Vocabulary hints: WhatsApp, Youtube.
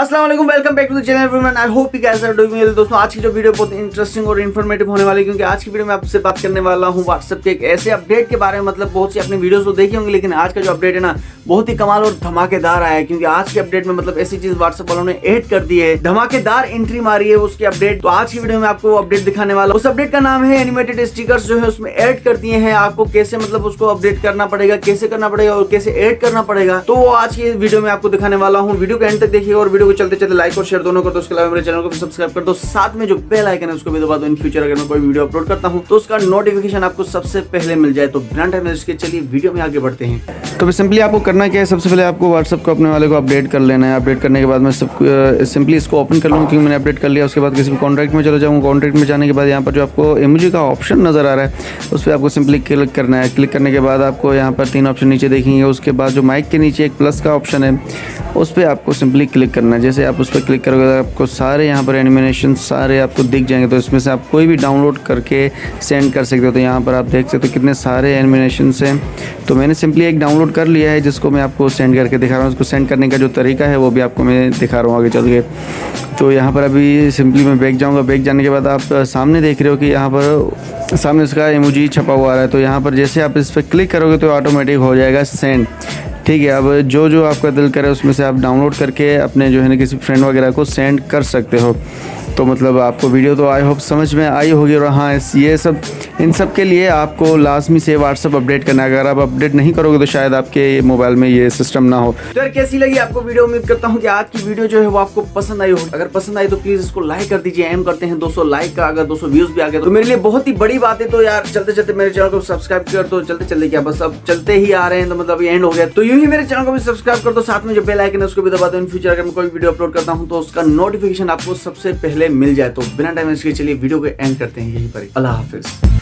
अस्सलाम वालेकुम, welcome back to the channel everyone. I hope you guys are doing well. दोस्तों, आज की जो वीडियो बहुत इंटरेस्टिंग और इन्फॉर्मेटिव होने वाली है, क्योंकि आज की वीडियो में आपसे बात करने वाला हूं WhatsApp के एक ऐसे अपडेट के बारे में, मतलब बहुत सी अपने वीडियोस तो देखी होंगी, लेकिन आज का जो अपडेट है ना, बहुत ही कमाल और धमाकेदार आया है। क्योंकि आज के अपडेट में मतलब ऐसी चीज WhatsApp वालों ने ऐड कर दी है, धमाकेदार एंट्री मारी है उसकी अपडेट। तो आज की वीडियो में आपको अपडेट दिखाने वाला, उस अपडेट का नाम है एनिमेटेड स्टिकर्स, जो है उसमें ऐड कर दिए हैं। आपको कैसे मतलब उसको अपडेट करना पड़ेगा, कैसे करना पड़ेगा और कैसे ऐड करना पड़ेगा, तो वो आज की वीडियो में आपको दिखाने वाला हूँ। वीडियो के एंड तक देखिएगा और को चलते चलते लाइक और शेयर दोनों कर दो। उसके अलावा मेरे चैनल को भी सब्सक्राइब कर दो, साथ में जो बेल आइकन है उसको भी दबा दो। इन फ्यूचर अगर मैं कोई वीडियो अपलोड करता हूं तो उसका नोटिफिकेशन आपको सबसे पहले मिल जाए। तो बिना टाइम वेस्ट किए चलिए वीडियो में आगे बढ़ते हैं। तो सिंपली आपको करना क्या है, सबसे पहले आपको WhatsApp को अपने वाले को अपडेट कर लेना है। अपडेट करने के बाद मैं सिंपली इसको ओपन कर लूँ, क्योंकि मैंने अपडेट कर लिया। उसके बाद किसी भी कॉन्ट्रैक्ट में चले जाऊँगा। कॉन्ट्रैक्ट में जाने के बाद यहाँ पर जो आपको इमोजी का ऑप्शन नजर आ रहा है, उस पर आपको सिंपली क्लिक करना है। क्लिक करने के बाद आपको यहाँ पर तीन ऑप्शन नीचे देखेंगे। उसके बाद जो माइक के नीचे एक प्लस का ऑप्शन है, उस पर आपको सिंपली क्लिक करना है। जैसे आप उस पर क्लिक करोगे तो आपको सारे यहाँ पर एनिमेशन सारे आपको दिख जाएंगे। तो इसमें से आप कोई भी डाउनलोड करके सेंड कर सकते हो। तो यहाँ पर आप देख सकते हो कितने सारे एनिमेशन हैं। तो मैंने सिंपली एक डाउनलोड कर लिया है, जिसको मैं आपको सेंड करके दिखा रहा हूँ। उसको सेंड करने का जो तरीका है वो भी आपको मैं दिखा रहा हूँ आगे चल के। तो यहाँ पर अभी सिंपली मैं बैक जाऊँगा। बैक जाने के बाद आप सामने देख रहे हो कि यहाँ पर सामने इसका इमोजी छपा हुआ आ रहा है। तो यहाँ पर जैसे आप इस पर क्लिक करोगे तो ऑटोमेटिक हो जाएगा सेंड। ठीक है, अब जो जो आपका दिल करे उसमें से आप डाउनलोड करके अपने जो है ना किसी फ्रेंड वगैरह को सेंड कर सकते हो। तो मतलब आपको वीडियो तो आई होप समझ में आई होगी। और हाँ, ये सब इन सब के लिए आपको लाजमी से WhatsApp अपडेट करना है। अगर आप अपडेट नहीं करोगे तो शायद आपके मोबाइल में ये सिस्टम ना हो। तो यार, कैसी लगी आपको वीडियो? उम्मीद करता हूँ कि आज की वीडियो जो है वो आपको पसंद आई होगी। अगर पसंद आई तो प्लीज़ इसको लाइक कर दीजिए। एम करते हैं 200 लाइक का, अगर 200 व्यूज़ भी आ गए तो मेरे लिए बहुत ही बड़ी बात है। तो यार, चलते चलते मेरे चैनल को सब्सक्राइब कर दो। चलते चलते क्या, बस अब चलते ही आ रहे हैं, तो मतलब एंड हो गया। तो यूँ ही मेरे चैनल को भी सब्सक्राइब कर दो, साथ में जो बेल आइकन है उसको भी दबा दो। इन फ्यूचर अगर मैं कोई वीडियो अपलोड करता हूँ तो उसका नोटिफिकेशन आपको सबसे पहले मिल जाए। तो बिना टाइम वेस्ट किए चलिए वीडियो को एंड करते हैं यहीं पर। अल्लाह हाफिज़।